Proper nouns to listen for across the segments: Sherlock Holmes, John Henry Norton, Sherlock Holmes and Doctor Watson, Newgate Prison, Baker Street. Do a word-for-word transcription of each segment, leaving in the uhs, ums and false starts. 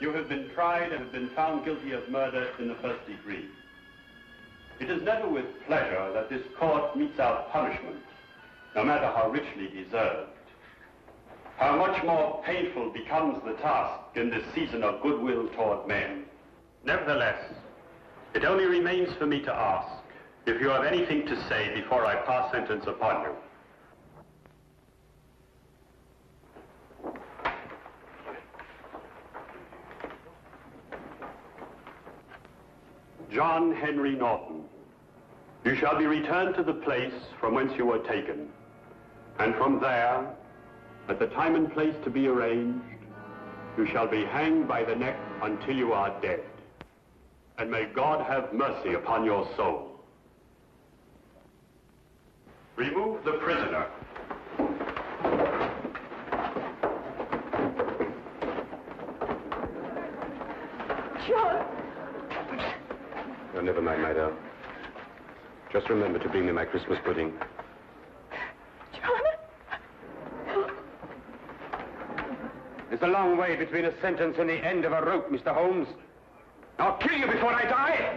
You have been tried and have been found guilty of murder in the first degree. It is never with pleasure that this court metes out punishment, no matter how richly deserved. How much more painful becomes the task in this season of goodwill toward men. Nevertheless, it only remains for me to ask if you have anything to say before I pass sentence upon you. John Henry Norton, you shall be returned to the place from whence you were taken, and from there, at the time and place to be arranged, you shall be hanged by the neck until you are dead. And may God have mercy upon your soul. Remove the prisoner. John! Oh, never mind, my dear. Just remember to bring me my Christmas pudding. John! There's a long way between a sentence and the end of a rope, Mister Holmes. I'll kill you before I die!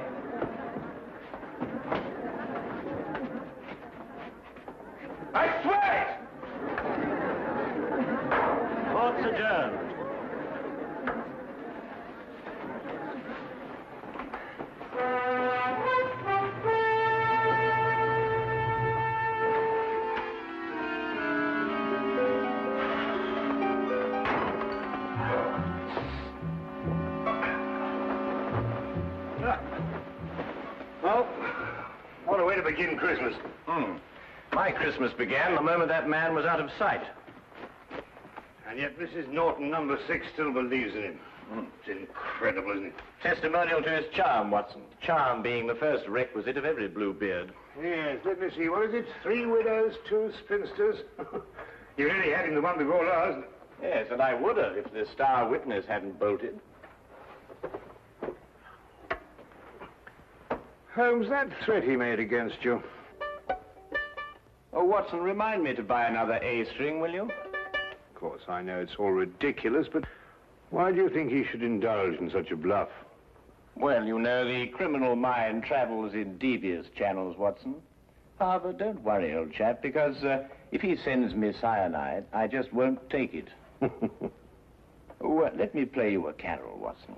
I swear it! Court's adjourned. Well, what a way to begin Christmas. Hmm. My Christmas began the moment that man was out of sight. And yet Missus Norton, number six, still believes in him. Mm. It's incredible, isn't it? Testimonial to his charm, Watson. Charm being the first requisite of every Bluebeard. Yes, let me see. What is it? Three widows, two spinsters. You really had him the one before last. Yes, and I would have if the star witness hadn't bolted. Holmes, that threat he made against you. Oh, Watson, remind me to buy another A-string, will you? Of course, I know it's all ridiculous, but why do you think he should indulge in such a bluff? Well, you know, the criminal mind travels in devious channels, Watson. However, don't worry, old chap, because uh, if he sends me cyanide, I just won't take it. Well, let me play you a carol, Watson.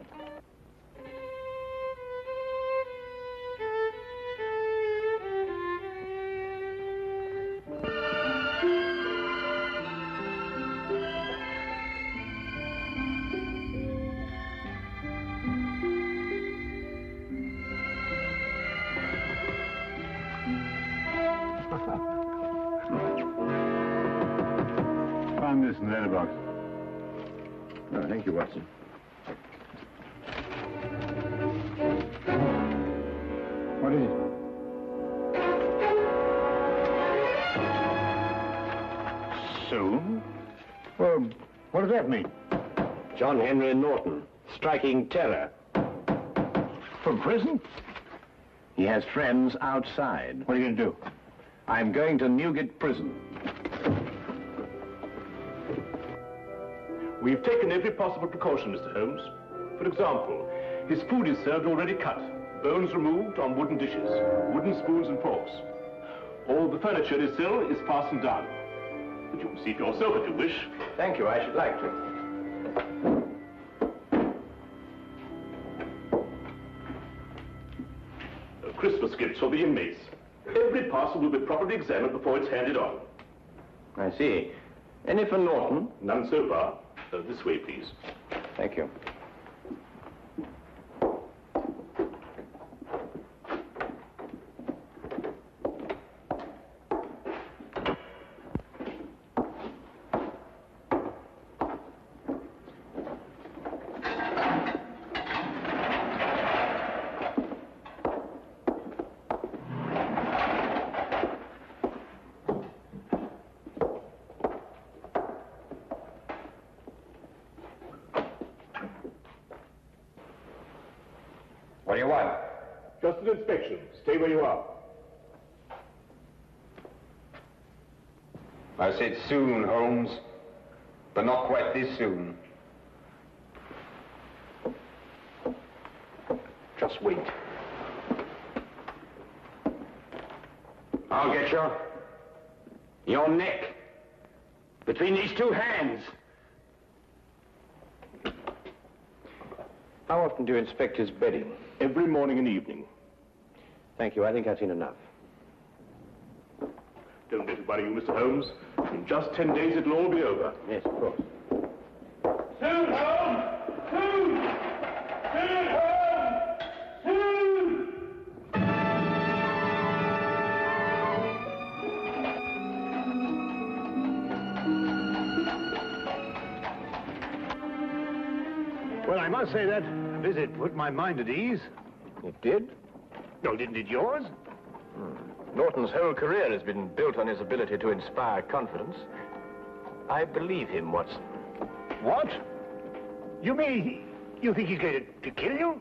Oh, thank you, Watson. What is it? So? Well, what does that mean? John Henry Norton, striking terror. From prison? He has friends outside. What are you going to do? I'm going to Newgate Prison. We've taken every possible precaution, Mister Holmes. For example, his food is served already cut, bones removed on wooden dishes, wooden spoons and forks. All the furniture in his cell is fastened down. But you can see for yourself if you wish. Thank you, I should like to. The Christmas gifts for the inmates. Every parcel will be properly examined before it's handed on. I see. Any for Norton? None so far. Uh, this way, please. Thank you. What do you want? Just an inspection. Stay where you are. I said soon, Holmes, but not quite this soon. Just wait. I'll get your... your neck. Between these two hands. How often do you inspect his bedding? Every morning and evening. Thank you. I think I've seen enough. Don't let it worry you, Mister Holmes. In just ten days, it'll all be over. Yes, of course. Soon, Holmes! Soon! Soon, Holmes! Soon! Well, I must say that visit put my mind at ease. It did? Well, didn't it yours? Hmm. Norton's whole career has been built on his ability to inspire confidence. I believe him, Watson. What? You mean you think he's going to, to kill you?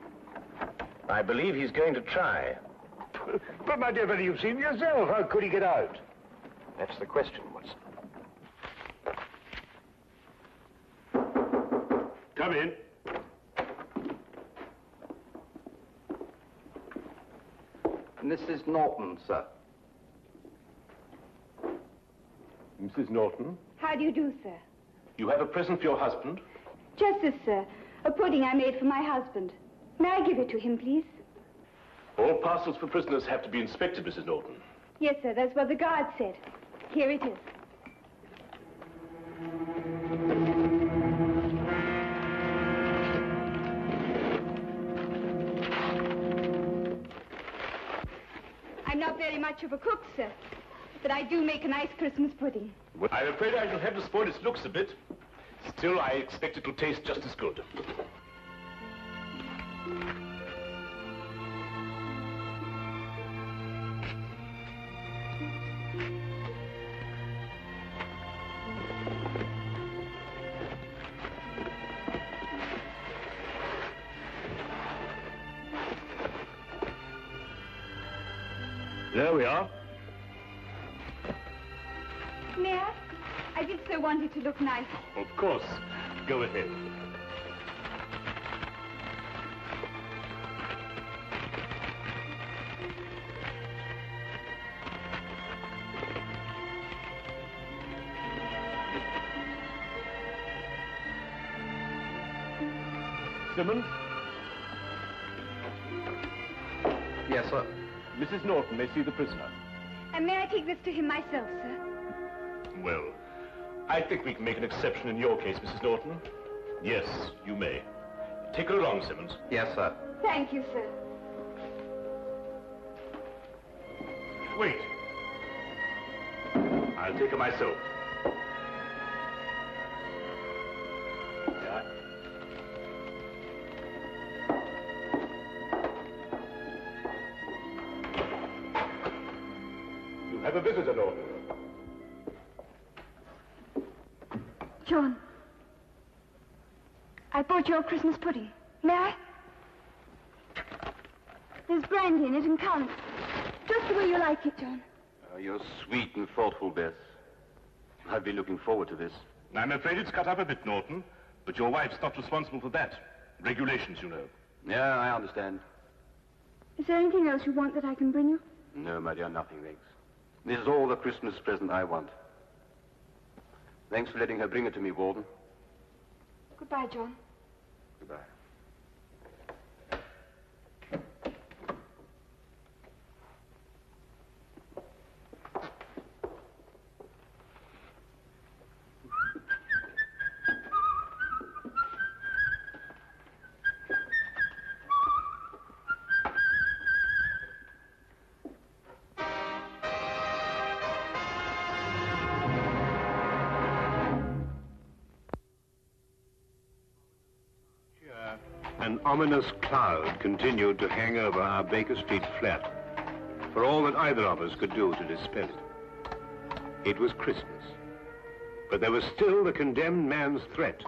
I believe he's going to try. But, my dear fellow, you've seen yourself. How could he get out? That's the question, Watson. Come in. Missus Norton, sir. Missus Norton? How do you do, sir? You have a present for your husband? Just this, sir. A pudding I made for my husband. May I give it to him, please? All parcels for prisoners have to be inspected, Missus Norton. Yes, sir. That's what the guard said. Here it is. I'm not very much of a cook, sir. But I do make a nice Christmas pudding. Well, I'm afraid I shall have to spoil its looks a bit. Still, I expect it will taste just as good. There we are. I did so want it to look nice. Of course. Go ahead. Simmons? Yes, sir. Missus Norton may see the prisoner. And may I take this to him myself, sir? Well... I think we can make an exception in your case, Missus Norton. Yes, you may. Take her along, Simmons. Yes, sir. Thank you, sir. Wait. I'll take her myself. You have a visitor, Norton. John, I bought your Christmas pudding. May I? There's brandy in it and colic. Just the way you like it, John. Oh, you're sweet and thoughtful, Bess. I've been looking forward to this. I'm afraid it's cut up a bit, Norton. But your wife's not responsible for that. Regulations, you know. Yeah, I understand. Is there anything else you want that I can bring you? No, my dear, nothing, thanks. This is all the Christmas present I want. Thanks for letting her bring it to me, Warden. Goodbye, John. Goodbye. An ominous cloud continued to hang over our Baker Street flat, for all that either of us could do to dispel it. It was Christmas, but there was still the condemned man's threat.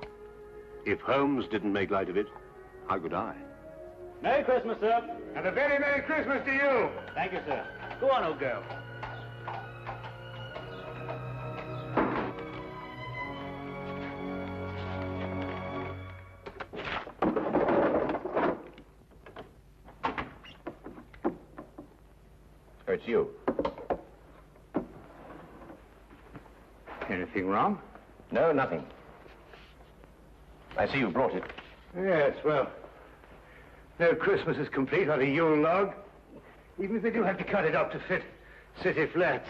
If Holmes didn't make light of it, how could I? Merry Christmas, sir. And a very Merry Christmas to you. Thank you, sir. Go on, old girl. it's you. Anything wrong? No, nothing. I see you brought it. Yes, well, no Christmas is complete without a Yule log, even if they do have to cut it up to fit city flats.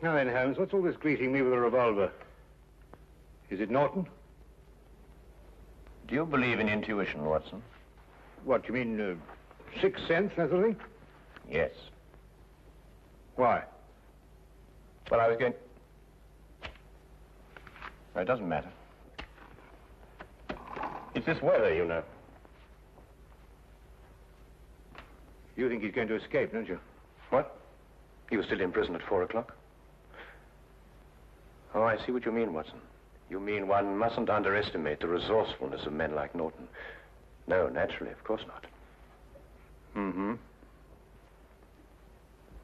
Now then, Holmes, what's all this greeting me with a revolver? Is it Norton? Do you believe in intuition, Watson? What, you mean uh, sixth sense, that sort of thing? Yes. Why? Well, I was going... No, it doesn't matter. It's this weather, you know. You think he's going to escape, don't you? What? He was still in prison at four o'clock. Oh, I see what you mean, Watson. You mean one mustn't underestimate the resourcefulness of men like Norton. No, naturally, of course not. Mm-hmm.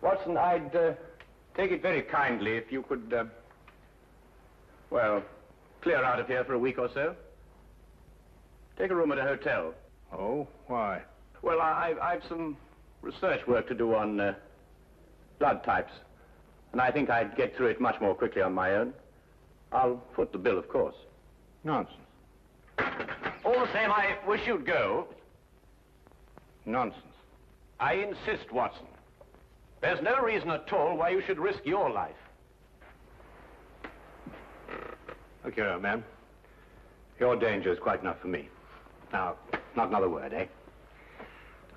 Watson, I'd uh, take it very kindly if you could, uh, well, clear out of here for a week or so. Take a room at a hotel. Oh, why? Well, I, I've some research work to do on uh, blood types, and I think I'd get through it much more quickly on my own. I'll foot the bill, of course. Nonsense. All the same, I wish you'd go. Nonsense. I insist, Watson. There's no reason at all why you should risk your life. Look here, old man. Your danger is quite enough for me. Now, not another word, eh?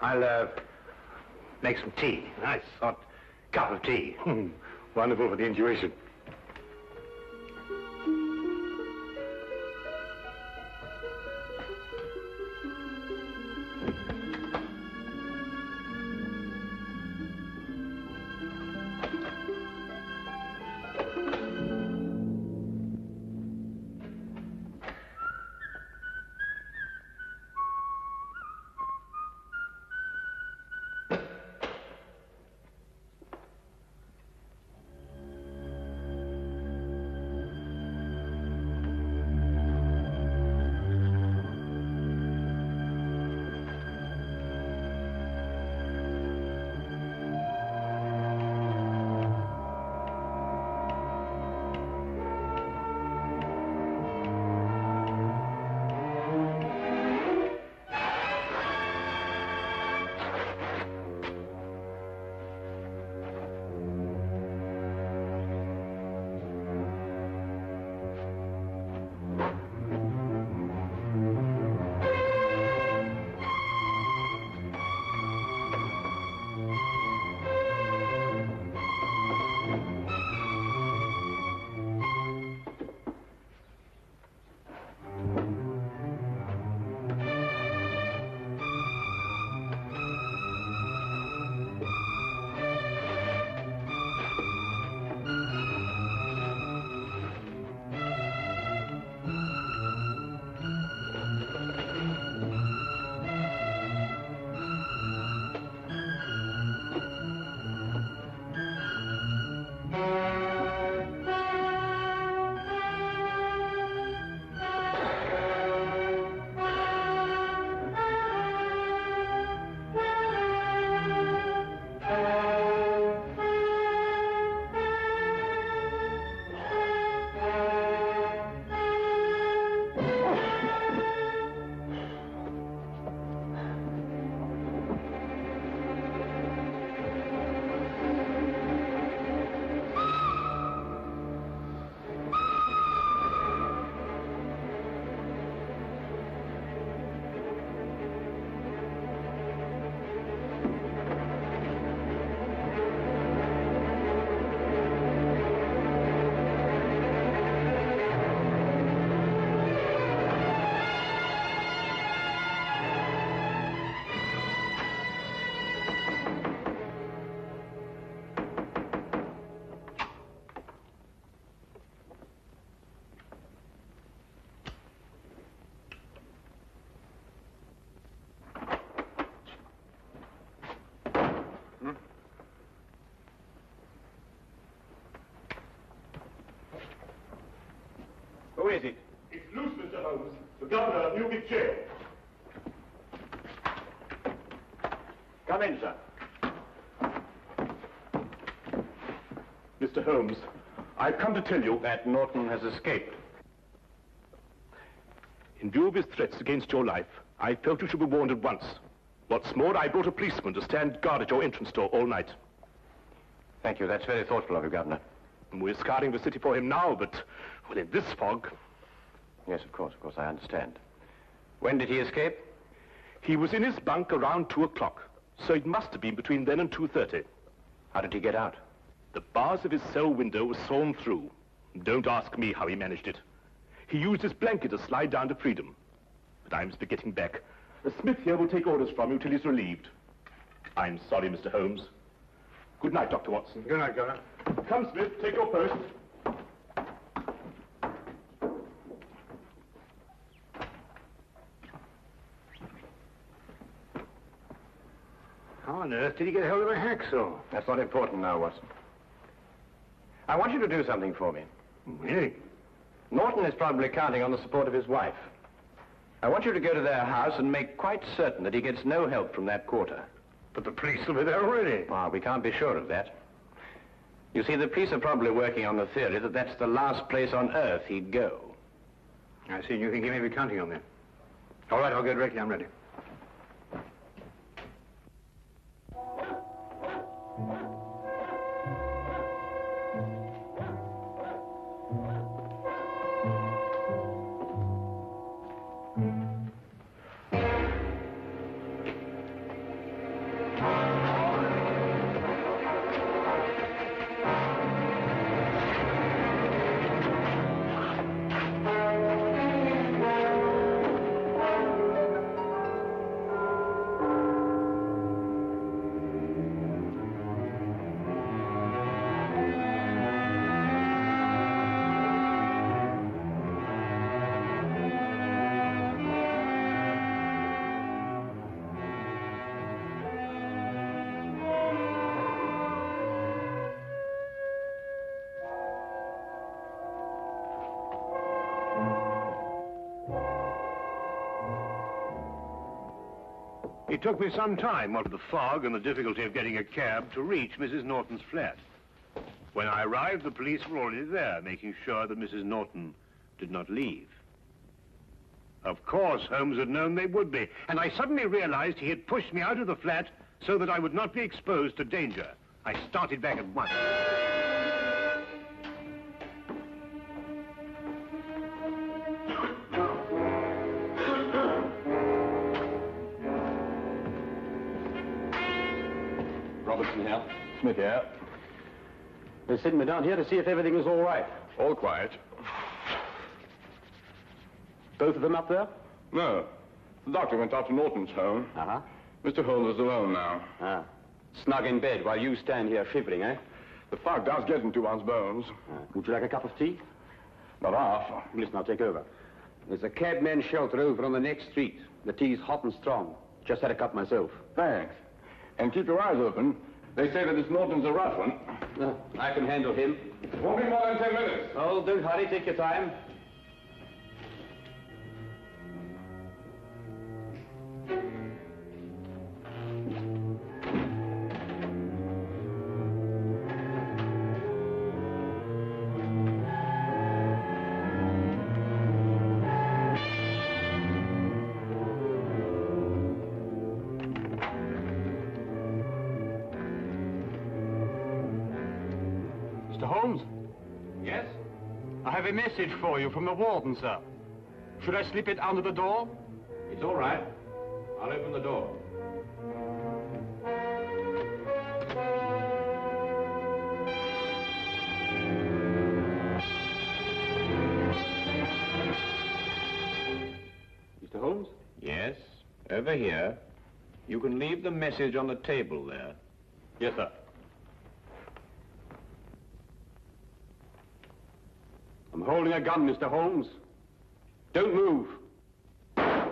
I'll, uh, make some tea. Nice hot cup of tea. Wonderful for the intuition. Who is it? It's Luce, Mister Holmes, the governor of Newgate Jail. Come in, sir. Mister Holmes, I've come to tell you that Norton has escaped. In view of his threats against your life, I felt you should be warned at once. What's more, I brought a policeman to stand guard at your entrance door all night. Thank you. That's very thoughtful of you, Governor. And we're scouring the city for him now, but, well, in this fog... Yes, of course, of course, I understand. When did he escape? He was in his bunk around two o'clock, so it must have been between then and two thirty. How did he get out? The bars of his cell window were sawn through. Don't ask me how he managed it. He used his blanket to slide down to freedom. But I'm still getting back. The Smith here will take orders from you till he's relieved. I'm sorry, Mister Holmes. Good night, Doctor Watson. Good night, Governor. Come, Smith, take your post. How on earth did he get hold of a hacksaw? That's not important now, Watson. I want you to do something for me. Really? Norton is probably counting on the support of his wife. I want you to go to their house and make quite certain that he gets no help from that quarter. But the police will be there already. Ah, we can't be sure of that. You see, the police are probably working on the theory that that's the last place on earth he'd go. I see. You think he may be counting on them. All right, I'll go directly. I'm ready. It took me some time, out of the fog and the difficulty of getting a cab, to reach Missus Norton's flat. When I arrived, the police were already there, making sure that Missus Norton did not leave. Of course, Holmes had known they would be, and I suddenly realized he had pushed me out of the flat so that I would not be exposed to danger. I started back at once. Smith here. They're sitting me down here to see if everything was all right. All quiet. Both of them up there? No. The doctor went up to Norton's home. Uh-huh. Mister Holmes is alone now. Ah. Snug in bed while you stand here shivering, eh? The fog does get into one's bones. Uh, would you like a cup of tea? Not half. Listen, I'll take over. There's a cabman shelter over on the next street. The tea's hot and strong. Just had a cup myself. Thanks. And keep your eyes open. They say that this Norton's a rough one. No, I can handle him. It won't be more than ten minutes. Oh, don't hurry. Take your time. I have a message for you from the warden, sir. Should I slip it under the door? It's all right. I'll open the door. Mister Holmes? Yes, over here. You can leave the message on the table there. Yes, sir. I'm holding a gun, Mister Holmes. Don't move. I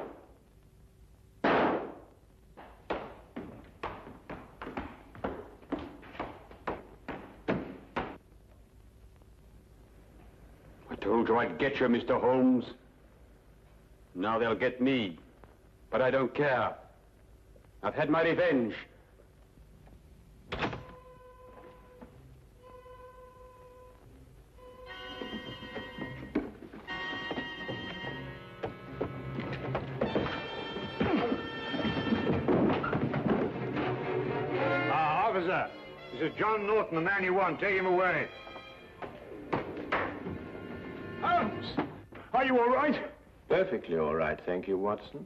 told you I'd get you, Mister Holmes. Now they'll get me. But I don't care. I've had my revenge. is John Norton, the man you want. Take him away. Holmes! Are you all right? Perfectly all right, thank you, Watson.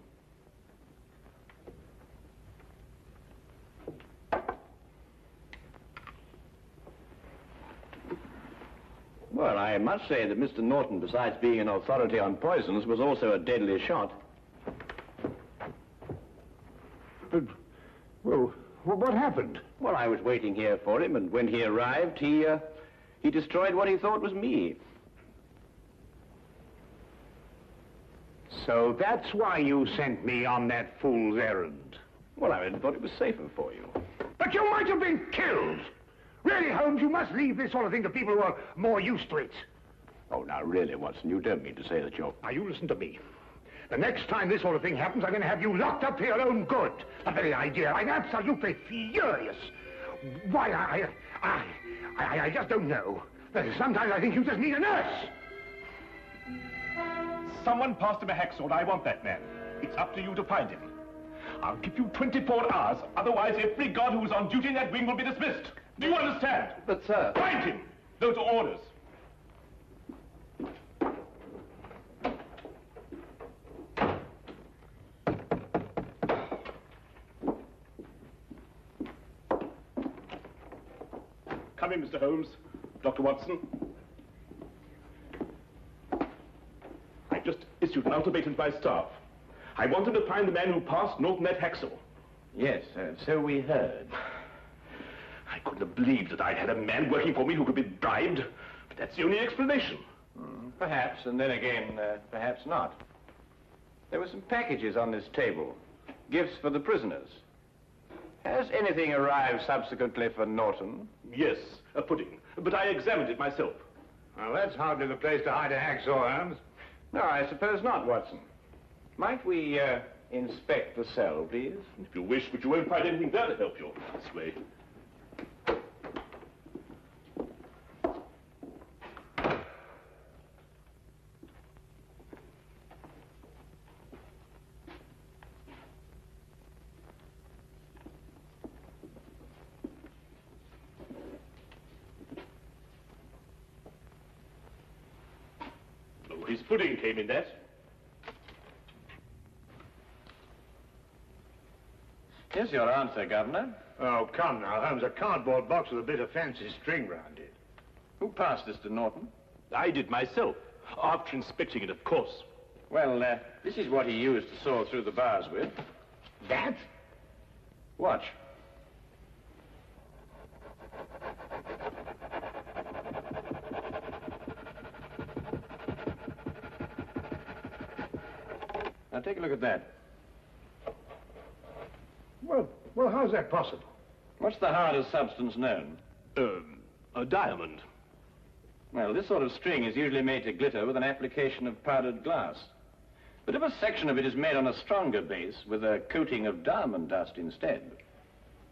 Well, I must say that Mister Norton, besides being an authority on poisons, was also a deadly shot. But, well, what happened? Well, I was waiting here for him, and when he arrived, he, uh, he destroyed what he thought was me. So that's why you sent me on that fool's errand. Well, I thought it was safer for you. But you might have been killed! Really, Holmes, you must leave this sort of thing to people who are more used to it. Oh, now, really, Watson, you don't mean to say that you're... Now, you listen to me. The next time this sort of thing happens, I'm going to have you locked up for your own good. The very idea. I'm absolutely furious. Why, I... I... I, I just don't know. Sometimes I think you just need a nurse. Someone passed him a hacksaw, and I want that man. It's up to you to find him. I'll give you twenty-four hours, otherwise every guard who's on duty in that wing will be dismissed. Do you understand? But, sir... Find him! Those are orders. Come in, Mister Holmes. Doctor Watson. Just issued an ultimatum by staff. I want him to find the man who passed Norton at Haxall. Yes, uh, so we heard. I couldn't have believed that I'd had a man working for me who could be bribed, but that's the only explanation. Mm, perhaps, and then again, uh, perhaps not. There were some packages on this table, gifts for the prisoners. Has anything arrived subsequently for Norton? Yes, a pudding, but I examined it myself. Well, that's hardly the place to hide a hacksaw, Holmes. No, I suppose not, Watson. Might we, uh, inspect the cell, please? If you wish, but you won't find anything there to help you. This way. His pudding came in that. Here's your answer, Governor. Oh, come now, Holmes. A cardboard box with a bit of fancy string round it. Who passed this to Norton? I did myself. After inspecting it, of course. Well, uh, this is what he used to saw through the bars with. That? Watch. Now, take a look at that. Well, well, how's that possible? What's the hardest substance known? Um, a diamond. Well, this sort of string is usually made to glitter with an application of powdered glass. But if a section of it is made on a stronger base with a coating of diamond dust instead,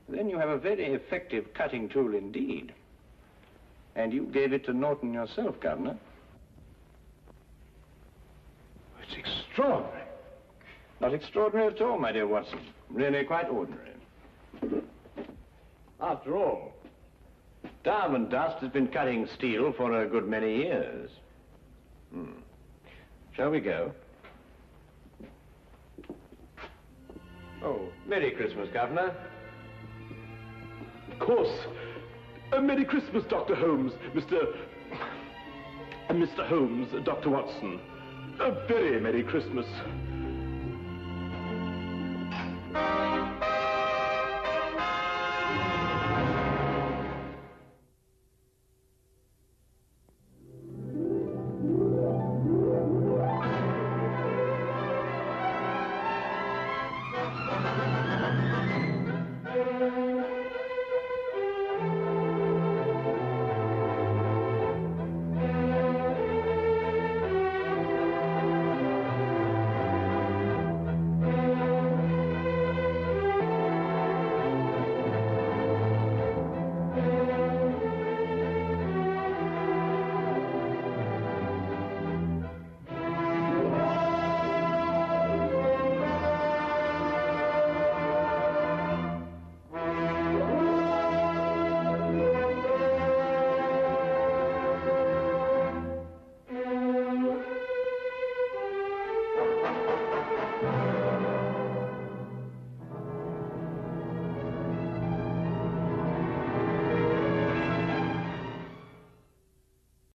then you have a very effective cutting tool indeed. And you gave it to Norton yourself, Governor. It's extraordinary. Not extraordinary at all, my dear Watson. Really quite ordinary. After all, diamond dust has been cutting steel for a good many years. Hmm. Shall we go? Oh, Merry Christmas, Governor. Of course. Uh, Merry Christmas, Doctor Holmes, Mister Uh, Mister Holmes, uh, Doctor Watson. A very Merry Christmas.